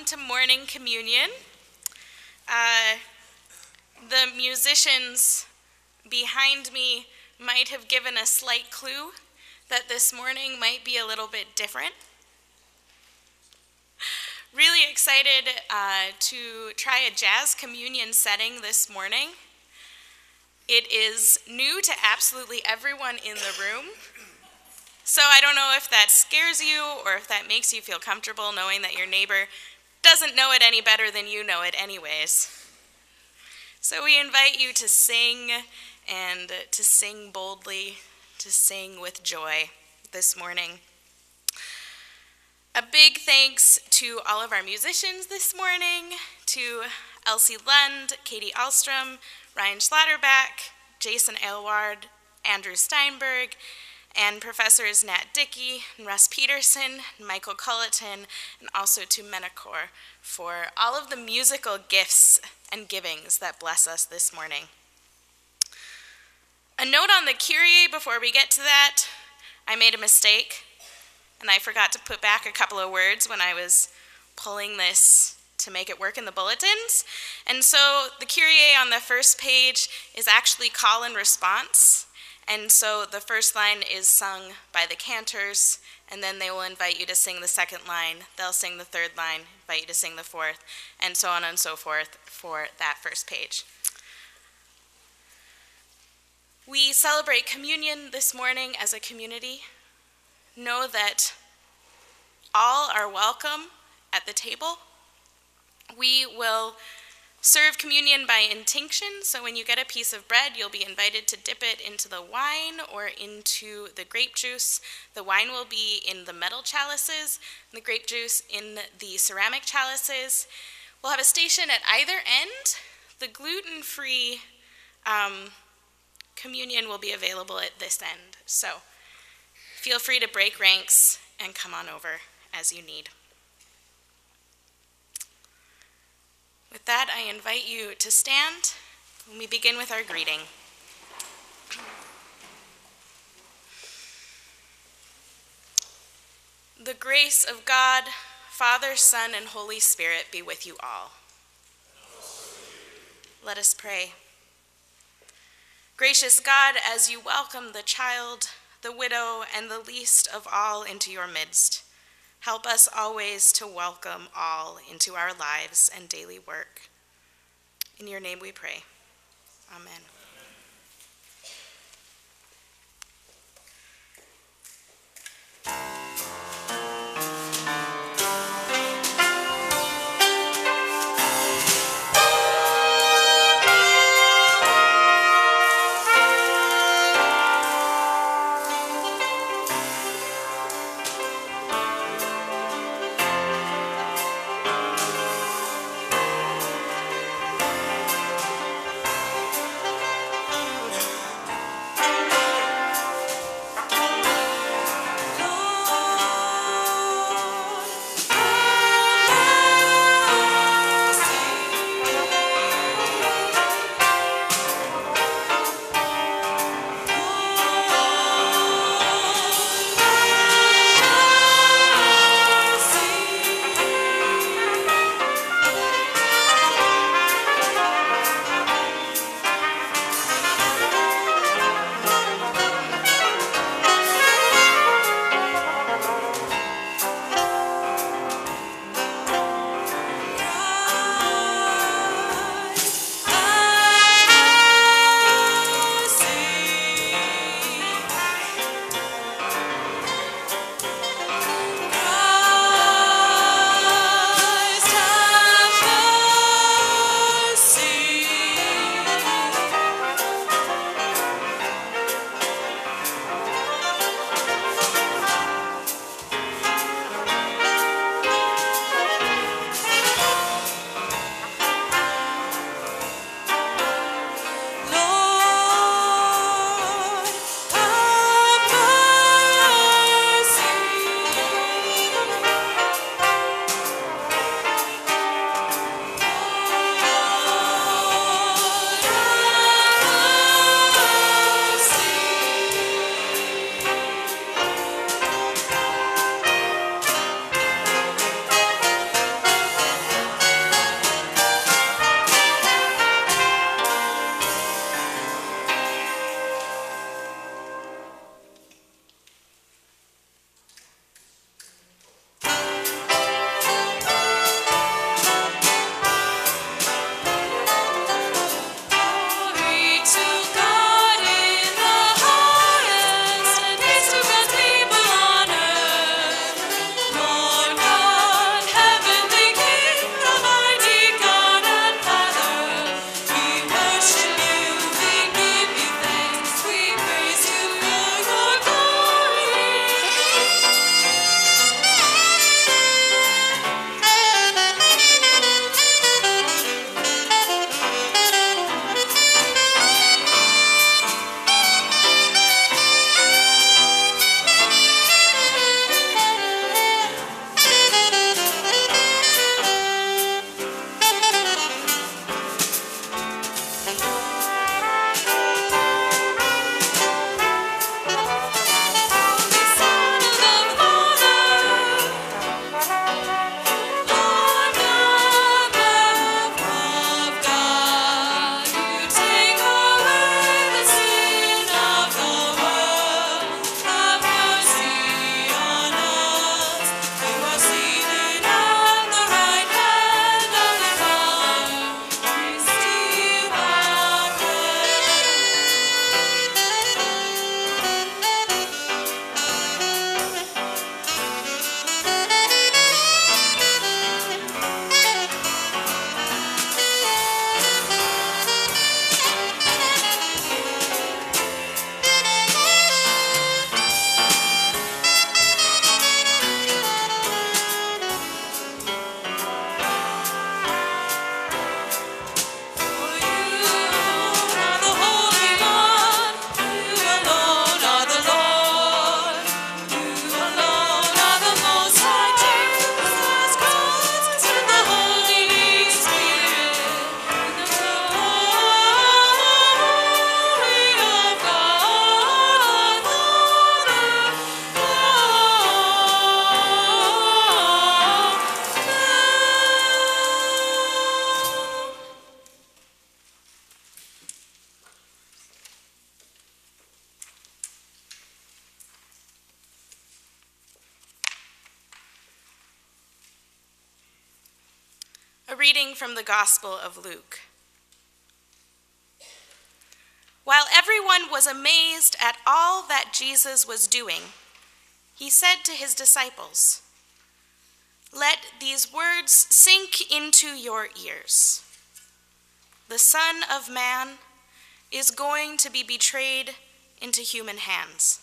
Welcome to Morning Communion. The musicians behind me might have given a slight clue that this morning might be a little bit different. Really excited to try a jazz communion setting this morning. It is new to absolutely everyone in the room. So I don't know if that scares you or if that makes you feel comfortable knowing that your neighbor doesn't know it any better than you know it anyways. So we invite you to sing and to sing boldly, to sing with joy this morning. A big thanks to all of our musicians this morning, to Elsie Lund, Katie Alstrom, Ryan Schlatterback, Jason Aylward, Andrew Steinberg, and Professors Nat Dickey, and Russ Peterson, and Michael Culleton, and also to Menachor for all of the musical gifts and givings that bless us this morning. A note on the Kyrie before we get to that. I made a mistake, and I forgot to put back a couple of words when I was pulling this to make it work in the bulletins. And so the Kyrie on the first page is actually call and response. And so the first line is sung by the cantors, and then they will invite you to sing the second line. They'll sing the third line, invite you to sing the fourth, and so on and so forth for that first page. We celebrate communion this morning as a community. Know that all are welcome at the table. We will serve communion by intinction, so when you get a piece of bread, you'll be invited to dip it into the wine or into the grape juice. The wine will be in the metal chalices, and the grape juice in the ceramic chalices. We'll have a station at either end. The gluten-free communion will be available at this end, so feel free to break ranks and come on over as you need. With that, I invite you to stand when we begin with our greeting. The grace of God, Father, Son, and Holy Spirit be with you all. Let us pray. Gracious God, as you welcome the child, the widow, and the least of all into your midst, help us always to welcome all into our lives and daily work. In your name we pray. Amen. Amen. reading from the Gospel of Luke. While everyone was amazed at all that Jesus was doing, he said to his disciples, "Let these words sink into your ears. The Son of Man is going to be betrayed into human hands."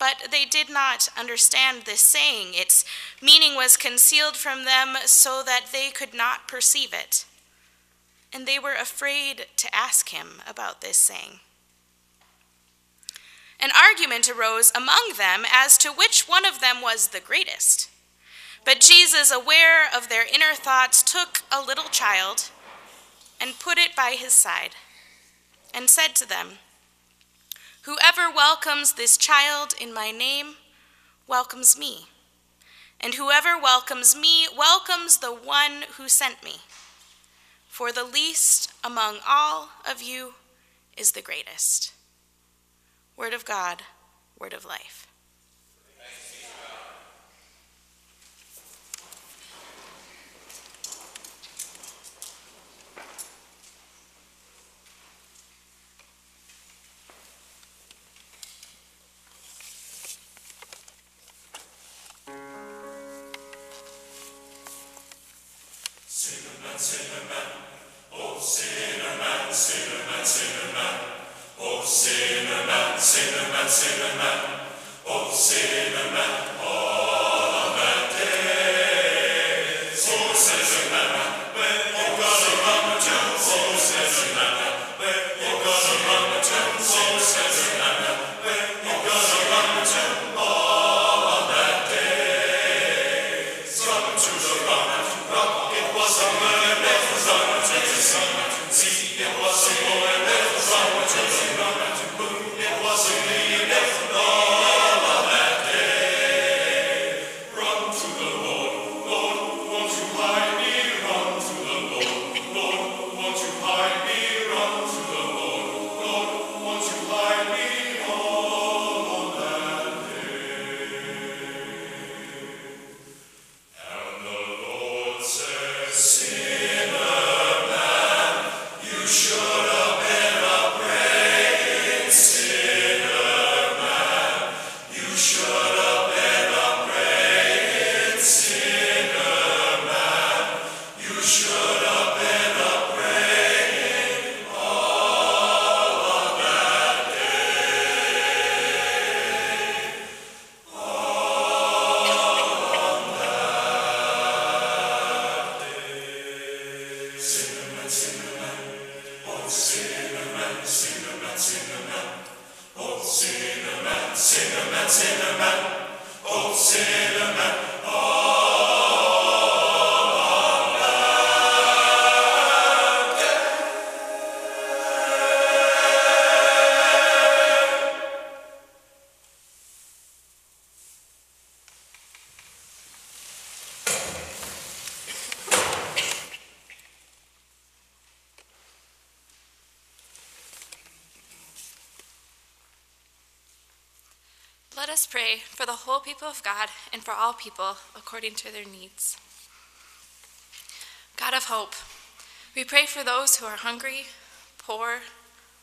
But they did not understand this saying. Its meaning was concealed from them so that they could not perceive it. And they were afraid to ask him about this saying. An argument arose among them as to which one of them was the greatest. But Jesus, aware of their inner thoughts, took a little child and put it by his side and said to them, "Whoever welcomes this child in my name welcomes me, and whoever welcomes me welcomes the one who sent me. For the least among all of you is the greatest." Word of God, word of life. Thanks be to God. Cinnamon, oh cinnamon, cinnamon, cinnamon. Oh cinnamon, cinnamon, cinnamon, oh cinnamon, all that day. Oh cinnamon, when you got a mama tell, oh cinnamon, when you got a mama tell, oh cinnamon, when you got a mama tell, all that day. Rub to the rock, rock, it was a man that was on the sun. See, it was a boy that was on the for the whole people of God and for all people according to their needs. God of hope, we pray for those who are hungry, poor,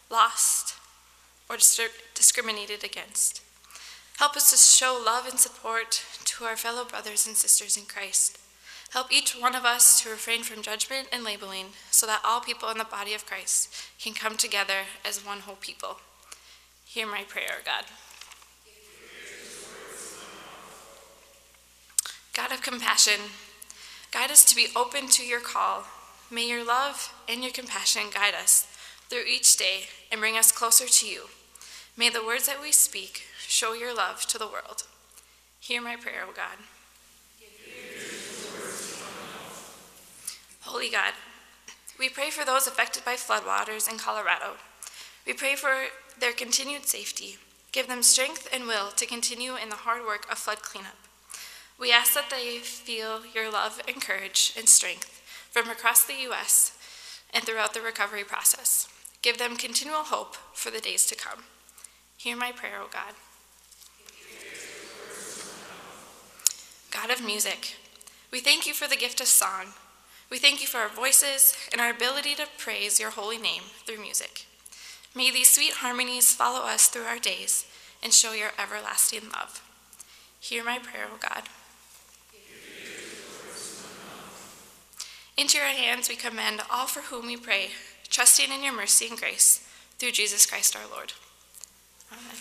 lost, or discriminated against. Help us to show love and support to our fellow brothers and sisters in Christ. Help each one of us to refrain from judgment and labeling so that all people in the body of Christ can come together as one whole people. Hear my prayer, God. God of compassion, guide us to be open to your call. May your love and your compassion guide us through each day and bring us closer to you. May the words that we speak show your love to the world. Hear my prayer, O God. Holy God, we pray for those affected by floodwaters in Colorado. We pray for their continued safety. Give them strength and will to continue in the hard work of flood cleanup. We ask that they feel your love and courage and strength from across the U.S. and throughout the recovery process. Give them continual hope for the days to come. Hear my prayer, O God. God of music, We thank you for the gift of song. We thank you for our voices and our ability to praise your holy name through music. May these sweet harmonies follow us through our days and show your everlasting love. Hear my prayer, O God. Into your hands we commend all for whom we pray, trusting in your mercy and grace, through Jesus Christ our Lord. Amen.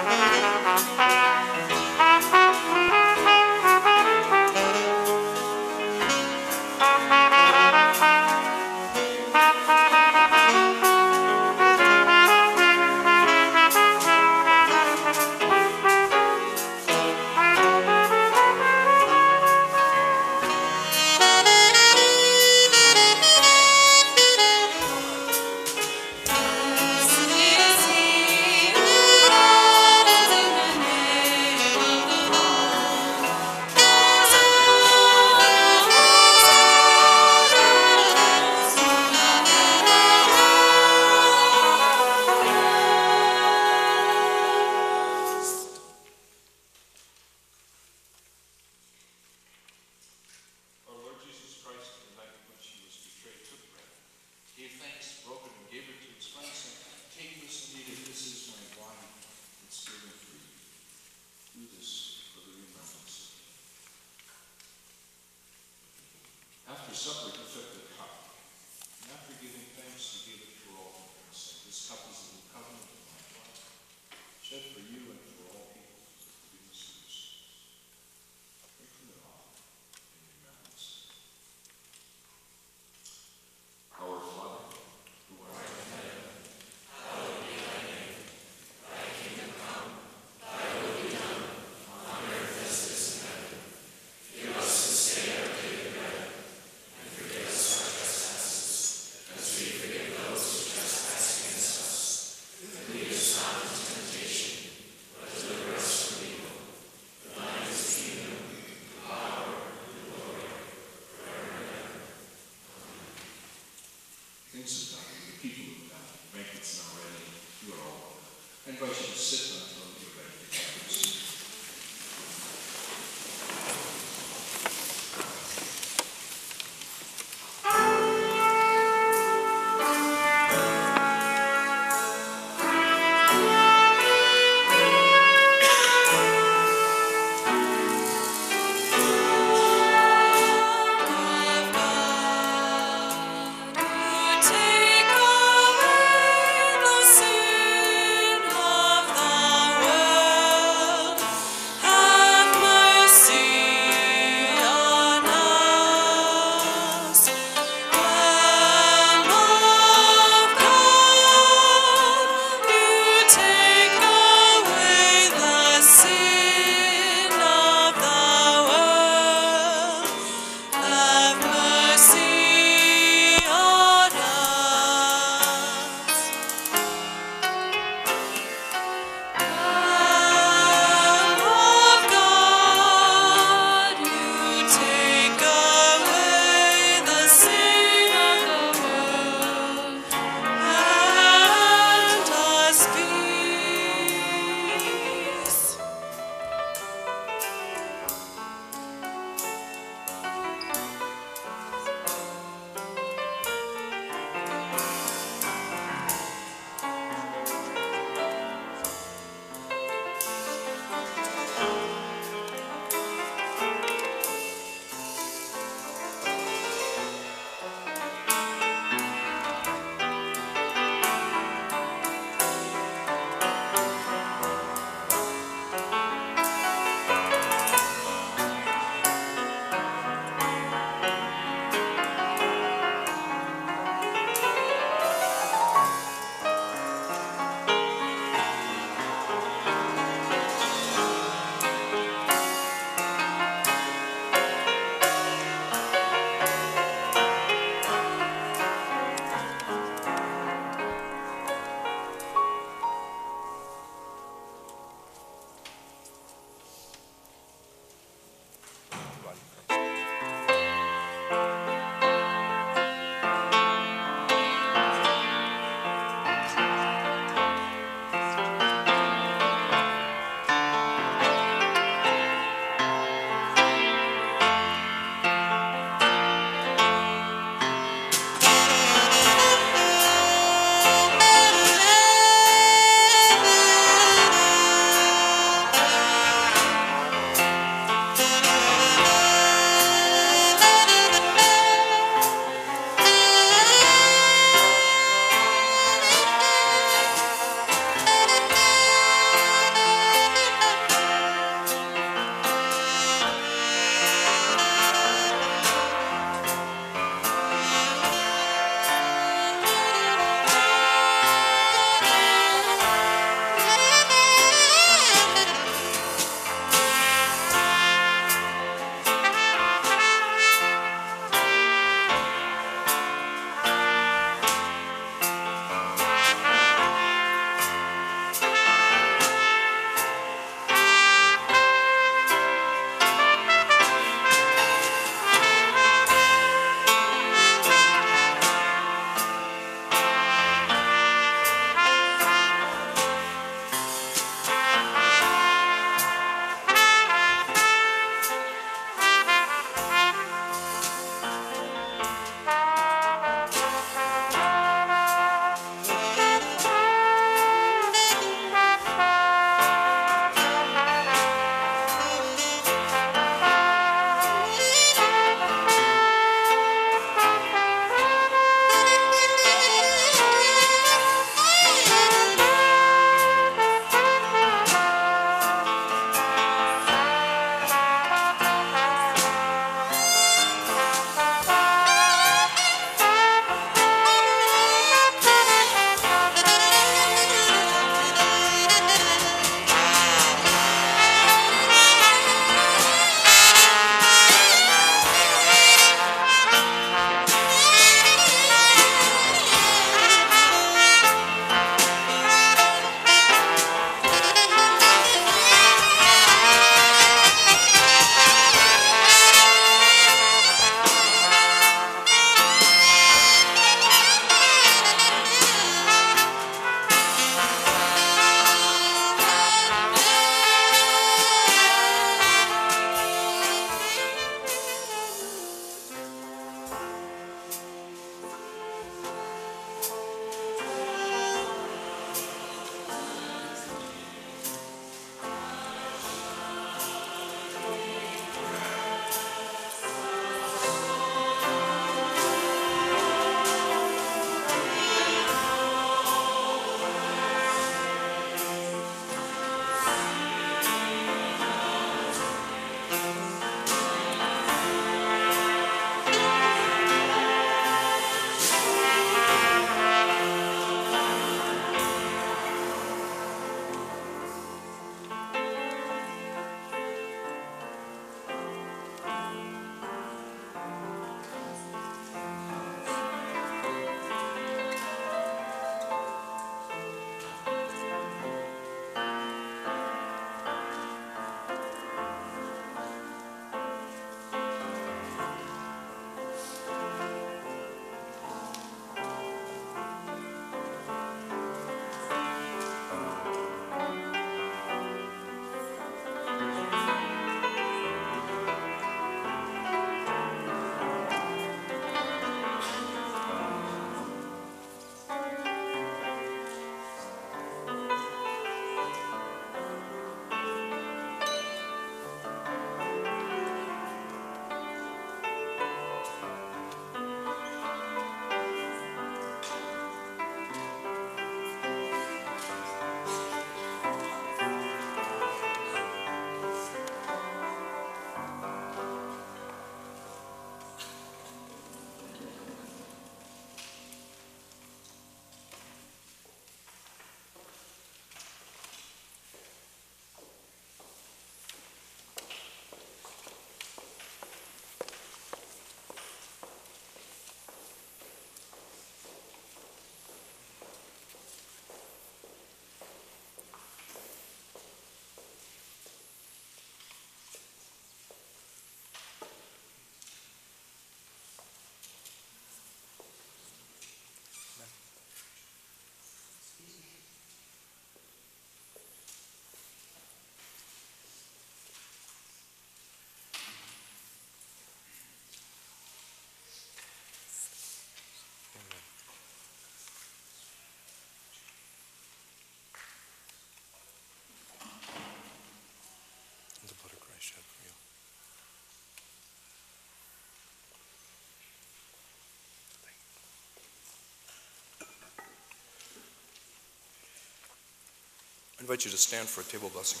I invite you to stand for a table blessing.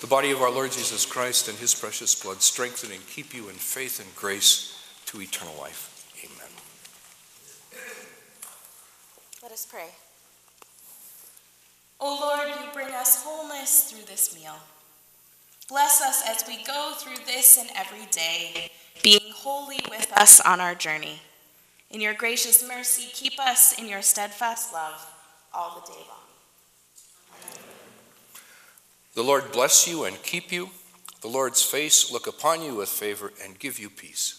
The body of our Lord Jesus Christ and his precious blood strengthen and keep you in faith and grace to eternal life. Amen. Let us pray. O Lord, you bring us wholeness through this meal. Bless us as we go through this and every day, being wholly with us on our journey. In your gracious mercy, keep us in your steadfast love all the day long. Amen. The Lord bless you and keep you. The Lord's face look upon you with favor and give you peace.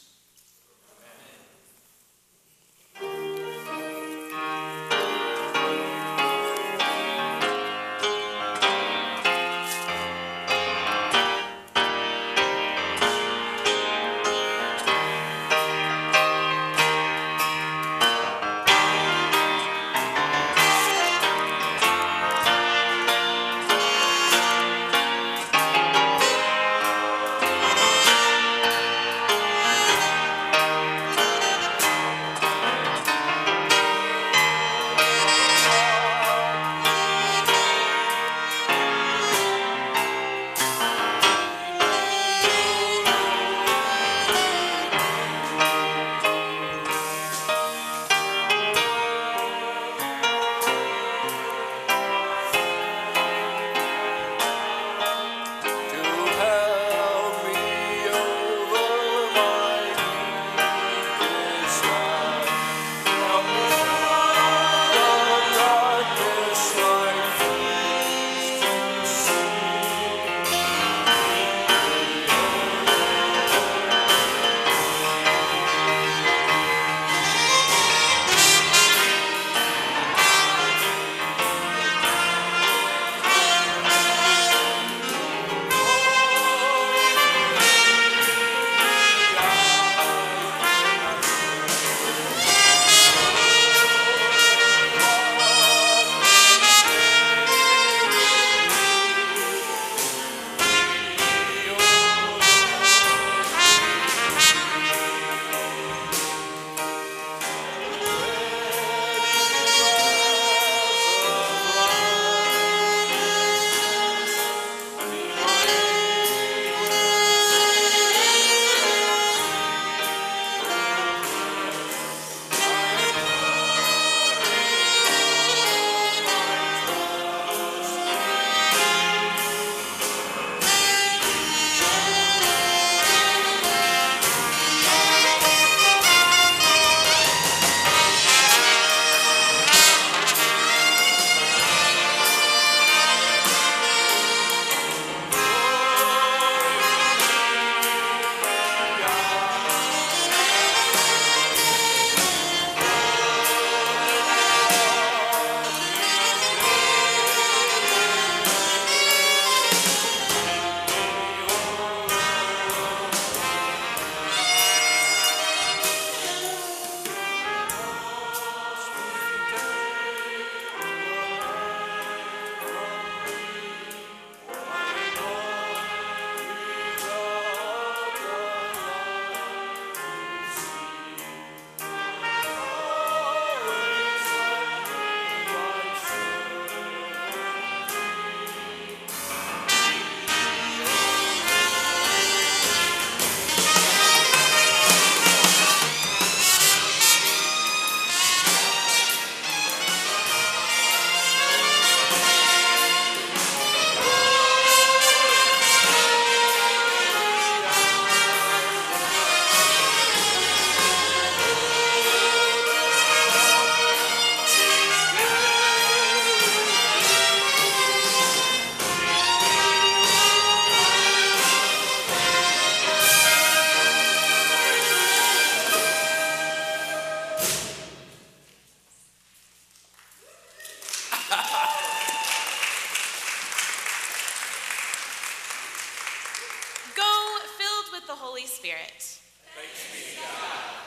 Spirit. Thanks be to God.